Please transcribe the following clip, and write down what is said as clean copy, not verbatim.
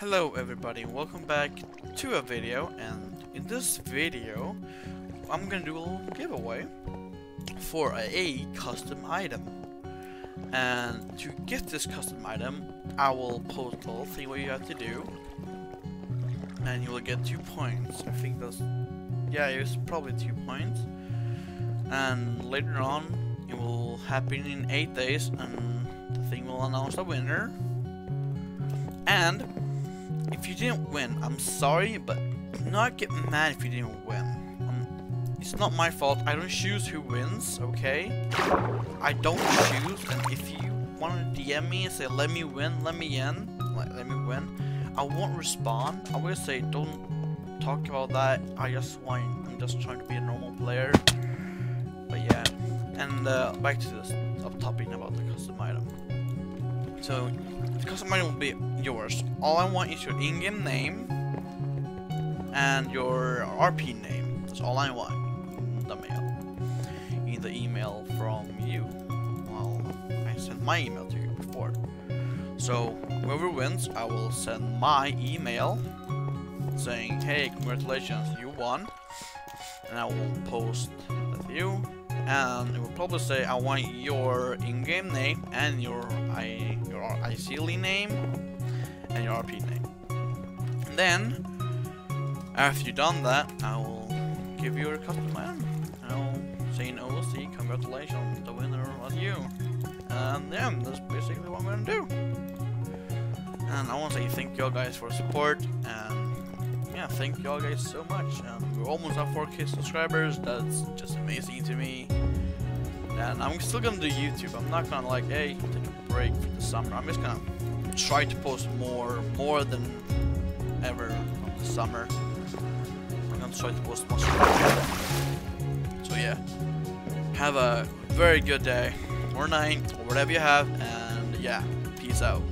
Hello everybody, welcome back to a video, and in this video I'm gonna do a little giveaway for a custom item. And to get this custom item, I will post a little thing what you have to do, and you will get 2 points. I think that's, yeah, it's probably 2 points. And later on it will happen in 8 days, and the thing will announce the winner. And if you didn't win, I'm sorry, but do not get mad if you didn't win. It's not my fault. I don't choose who wins, okay? I don't choose, and if you want to DM me and say, let me win, I won't respond. I will say, don't talk about that. I'm just trying to be a normal player. But yeah, and back to this topic about the custom item. So the custom item will be yours. All I want is your in-game name and your RP name. That's all I want in the mail. In the email from you. Well, I sent my email to you before. So whoever wins, I will send my email saying, hey, congratulations, you won. And I will post with you. And it will probably say, I want your in-game name and your ICL name and your RP name. And then, after you've done that, I will give you a custom item. I will say, no, see, congratulations, the winner was you. And yeah, that's basically what I'm gonna do. And I want to say thank y'all guys for support, and yeah, thank y'all guys so much. And we're almost at 4K subscribers. That's just amazing to me. And I'm still gonna do YouTube. I'm not gonna like, hey, take a break for the summer. I'm just gonna try to post more than ever in the summer. I'm gonna try to post more. So yeah, have a very good day or night or whatever you have, and yeah, peace out.